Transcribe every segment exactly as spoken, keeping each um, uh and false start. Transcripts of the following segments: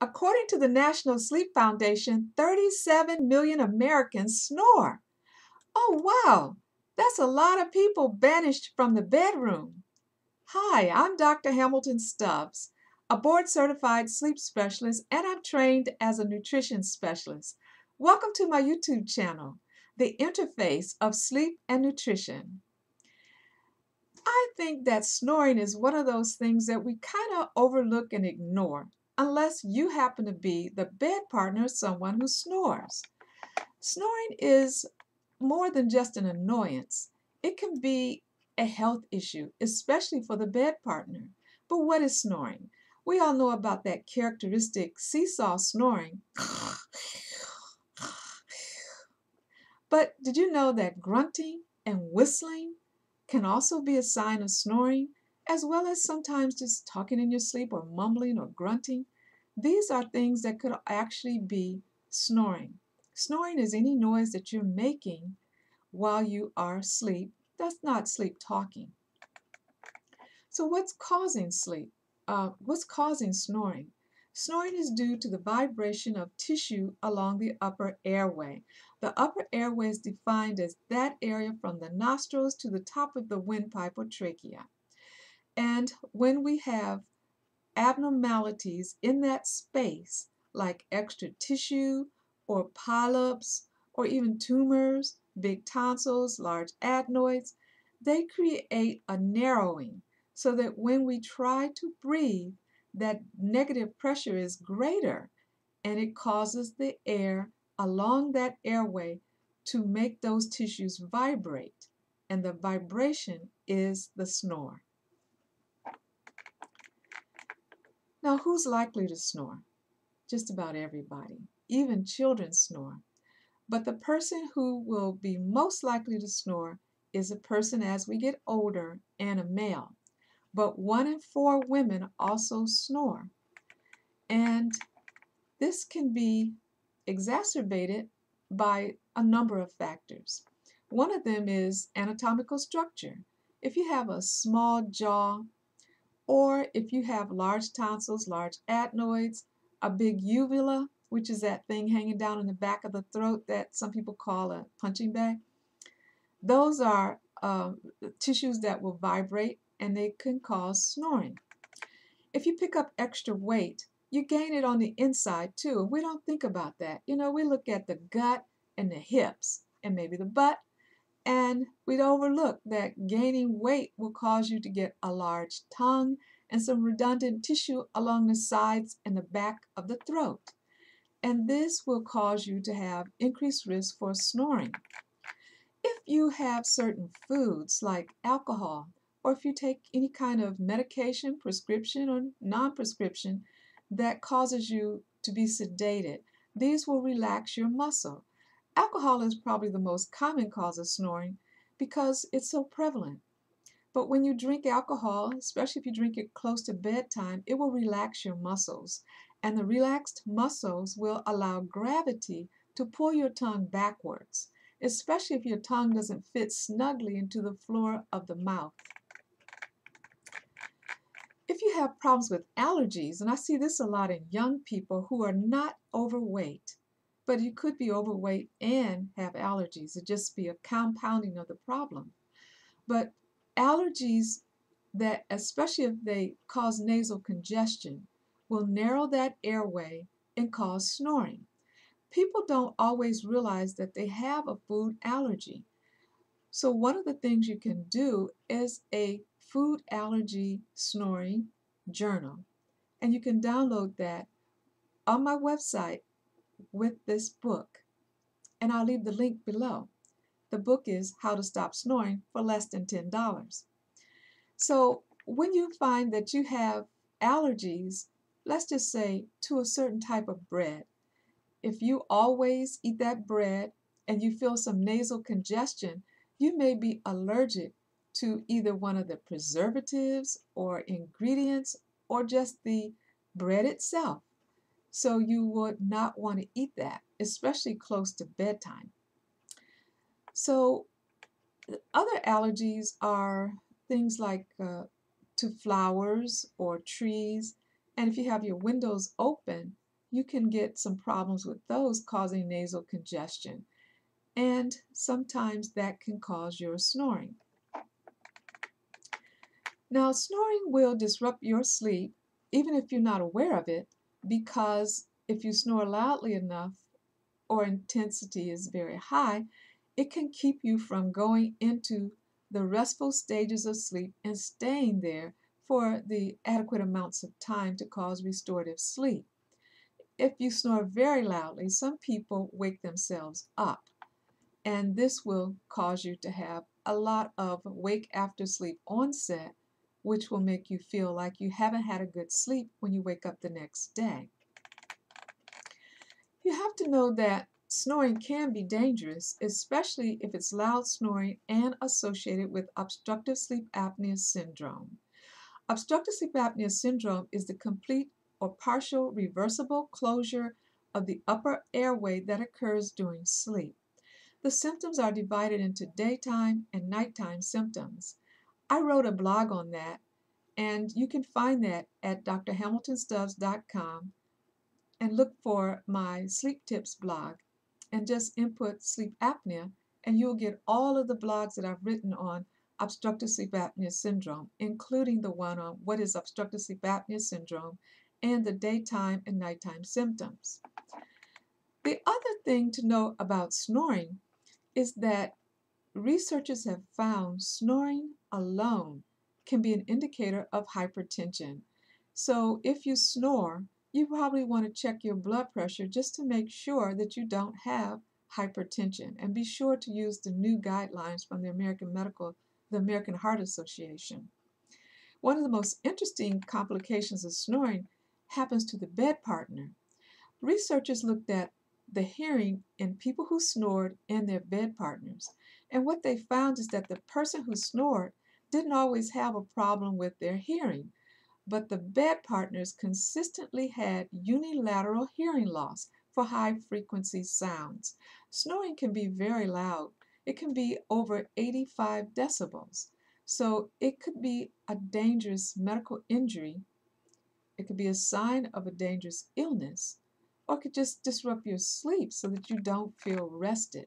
According to the National Sleep Foundation, thirty-seven million Americans snore. Oh, wow! That's a lot of people banished from the bedroom. Hi, I'm Doctor Hamilton Stubbs, a board-certified sleep specialist, and I'm trained as a nutrition specialist. Welcome to my YouTube channel, The Interface of Sleep and Nutrition. I think that snoring is one of those things that we kind of overlook and ignore, unless you happen to be the bed partner of someone who snores. Snoring is more than just an annoyance. It can be a health issue, especially for the bed partner. But what is snoring? We all know about that characteristic seesaw snoring. But did you know that grunting and whistling can also be a sign of snoring, as well as sometimes just talking in your sleep or mumbling or grunting? These are things that could actually be snoring. Snoring is any noise that you're making while you are asleep. That's not sleep talking. So what's causing sleep? Uh, what's causing snoring? Snoring is due to the vibration of tissue along the upper airway. The upper airway is defined as that area from the nostrils to the top of the windpipe or trachea. And when we have abnormalities in that space, like extra tissue or polyps or even tumors, big tonsils, large adenoids, they create a narrowing so that when we try to breathe, that negative pressure is greater, and it causes the air along that airway to make those tissues vibrate, and the vibration is the snore. Now, who's likely to snore? Just about everybody. Even children snore. But the person who will be most likely to snore is a person as we get older and a male. But one in four women also snore. And this can be exacerbated by a number of factors. One of them is anatomical structure. If you have a small jaw, or if you have large tonsils, large adenoids, a big uvula, which is that thing hanging down in the back of the throat that some people call a punching bag, those are uh, tissues that will vibrate, and they can cause snoring. If you pick up extra weight, you gain it on the inside too. We don't think about that. You know, we look at the gut and the hips and maybe the butt, and we'd overlook that gaining weight will cause you to get a large tongue and some redundant tissue along the sides and the back of the throat. And this will cause you to have increased risk for snoring. If you have certain foods like alcohol, or if you take any kind of medication, prescription or non-prescription, that causes you to be sedated, these will relax your muscle. Alcohol is probably the most common cause of snoring because it's so prevalent. But when you drink alcohol, especially if you drink it close to bedtime, it will relax your muscles. And the relaxed muscles will allow gravity to pull your tongue backwards, especially if your tongue doesn't fit snugly into the floor of the mouth. If you have problems with allergies, and I see this a lot in young people who are not overweight, but you could be overweight and have allergies. It'd just be a compounding of the problem. But allergies, that especially if they cause nasal congestion, will narrow that airway and cause snoring. People don't always realize that they have a food allergy. So one of the things you can do is a food allergy snoring journal. And you can download that on my website with this book. And I'll leave the link below. The book is How to Stop Snoring for Less Than ten dollars. So when you find that you have allergies, let's just say to a certain type of bread. If you always eat that bread and you feel some nasal congestion, you may be allergic to either one of the preservatives or ingredients or just the bread itself. So you would not want to eat that, especially close to bedtime. So other allergies are things like uh, to flowers or trees. And if you have your windows open, you can get some problems with those causing nasal congestion, and sometimes that can cause your snoring. Now, snoring will disrupt your sleep even if you're not aware of it, because if you snore loudly enough or intensity is very high, it can keep you from going into the restful stages of sleep and staying there for the adequate amounts of time to cause restorative sleep. If you snore very loudly, some people wake themselves up, and this will cause you to have a lot of wake after sleep onset, which will make you feel like you haven't had a good sleep when you wake up the next day. You have to know that snoring can be dangerous, especially if it's loud snoring and associated with obstructive sleep apnea syndrome. Obstructive sleep apnea syndrome is the complete or partial reversible closure of the upper airway that occurs during sleep. The symptoms are divided into daytime and nighttime symptoms. I wrote a blog on that, and you can find that at Dr Hamilton Stubbs dot com and look for my sleep tips blog and just input sleep apnea, and you'll get all of the blogs that I've written on obstructive sleep apnea syndrome, including the one on what is obstructive sleep apnea syndrome and the daytime and nighttime symptoms. The other thing to know about snoring is that researchers have found snoring alone can be an indicator of hypertension. So if you snore, you probably want to check your blood pressure just to make sure that you don't have hypertension, and be sure to use the new guidelines from the American Medical, the American Heart Association. One of the most interesting complications of snoring happens to the bed partner. Researchers looked at the hearing in people who snored and their bed partners, and what they found is that the person who snored didn't always have a problem with their hearing, but the bed partners consistently had unilateral hearing loss for high-frequency sounds. Snoring can be very loud. It can be over eighty-five decibels, so it could be a dangerous medical injury. It could be a sign of a dangerous illness, or it could just disrupt your sleep so that you don't feel rested.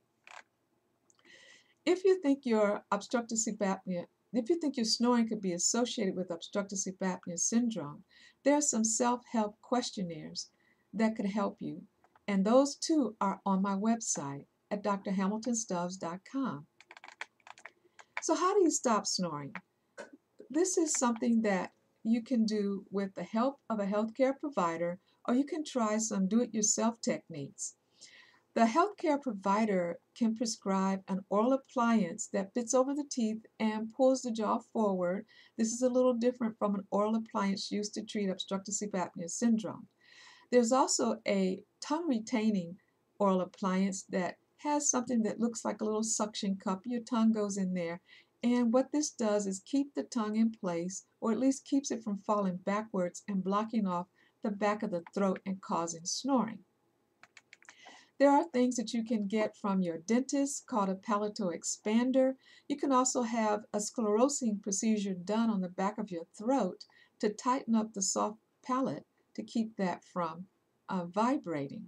If you think your obstructive sleep apnea, if you think your snoring could be associated with obstructive sleep apnea syndrome, there are some self-help questionnaires that could help you, and those too are on my website at Dr Hamilton Stubbs dot com. So how do you stop snoring? This is something that you can do with the help of a healthcare provider, or you can try some do-it-yourself techniques. The healthcare provider can prescribe an oral appliance that fits over the teeth and pulls the jaw forward. This is a little different from an oral appliance used to treat obstructive sleep apnea syndrome. There's also a tongue-retaining oral appliance that has something that looks like a little suction cup. Your tongue goes in there, and what this does is keep the tongue in place, or at least keeps it from falling backwards and blocking off the back of the throat and causing snoring. There are things that you can get from your dentist called a palatal expander. You can also have a sclerosing procedure done on the back of your throat to tighten up the soft palate to keep that from uh, vibrating.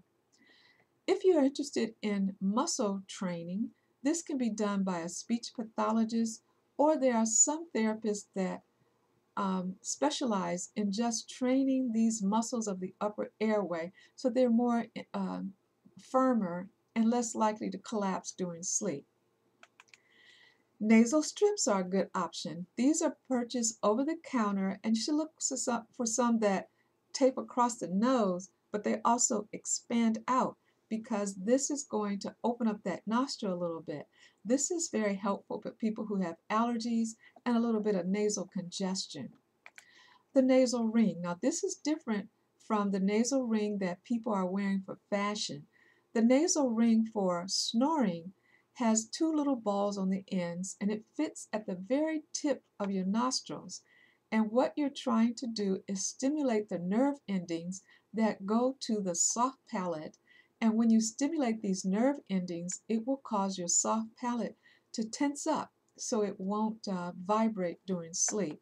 If you're interested in muscle training, this can be done by a speech pathologist, or there are some therapists that Um, specialize in just training these muscles of the upper airway so they're more uh, firmer and less likely to collapse during sleep. Nasal strips are a good option. These are purchased over the counter, and you should look for some that tape across the nose, but they also expand out, because this is going to open up that nostril a little bit. This is very helpful for people who have allergies and a little bit of nasal congestion. The nasal ring. Now, this is different from the nasal ring that people are wearing for fashion. The nasal ring for snoring has two little balls on the ends, and it fits at the very tip of your nostrils. And what you're trying to do is stimulate the nerve endings that go to the soft palate. And when you stimulate these nerve endings, it will cause your soft palate to tense up so it won't uh, vibrate during sleep.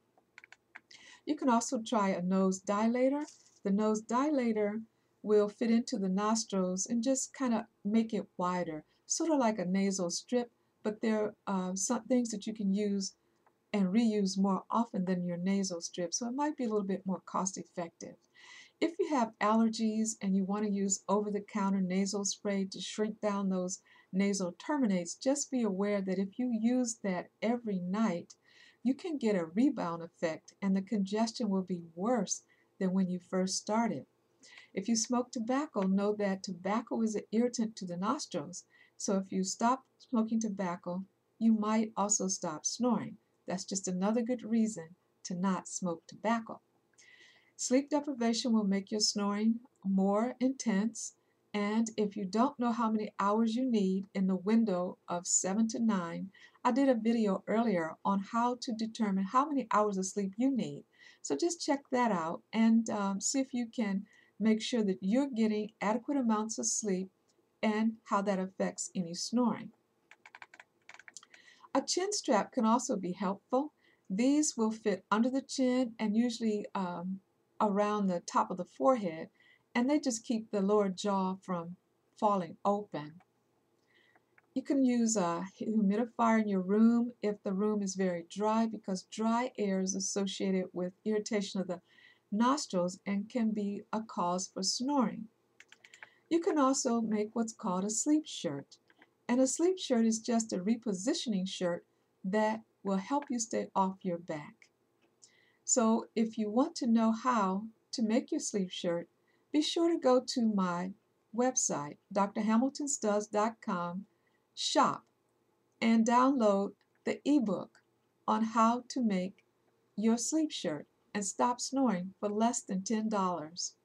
You can also try a nose dilator. The nose dilator will fit into the nostrils and just kind of make it wider, sort of like a nasal strip, but there are uh, some things that you can use and reuse more often than your nasal strip, so it might be a little bit more cost effective. If you have allergies and you want to use over-the-counter nasal spray to shrink down those nasal terminates, just be aware that if you use that every night, you can get a rebound effect and the congestion will be worse than when you first started. If you smoke tobacco, know that tobacco is an irritant to the nostrils, so if you stop smoking tobacco, you might also stop snoring. That's just another good reason to not smoke tobacco. Sleep deprivation will make your snoring more intense, and if you don't know how many hours you need in the window of seven to nine, I did a video earlier on how to determine how many hours of sleep you need. So just check that out and um, see if you can make sure that you're getting adequate amounts of sleep and how that affects any snoring. A chin strap can also be helpful. These will fit under the chin and usually um, around the top of the forehead, and they just keep the lower jaw from falling open. You can use a humidifier in your room if the room is very dry, because dry air is associated with irritation of the nostrils and can be a cause for snoring. You can also make what's called a sleep shirt. And a sleep shirt is just a repositioning shirt that will help you stay off your back. So if you want to know how to make your sleep shirt, be sure to go to my website, Dr Hamilton Stubbs dot com, shop, and download the ebook on how to make your sleep shirt and stop snoring for less than ten dollars.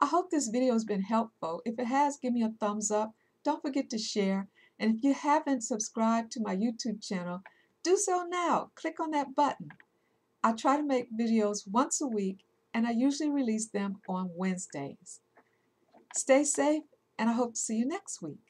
I hope this video has been helpful. If it has, give me a thumbs up. Don't forget to share. And if you haven't subscribed to my YouTube channel, do so now. Click on that button. I try to make videos once a week, and I usually release them on Wednesdays. Stay safe, and I hope to see you next week.